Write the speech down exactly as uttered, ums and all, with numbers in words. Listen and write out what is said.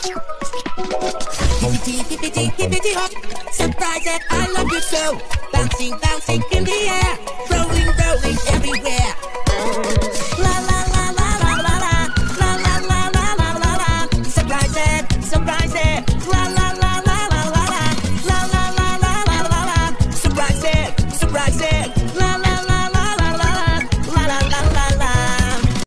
Surprise that I love you so. Bouncing, bouncing in the air.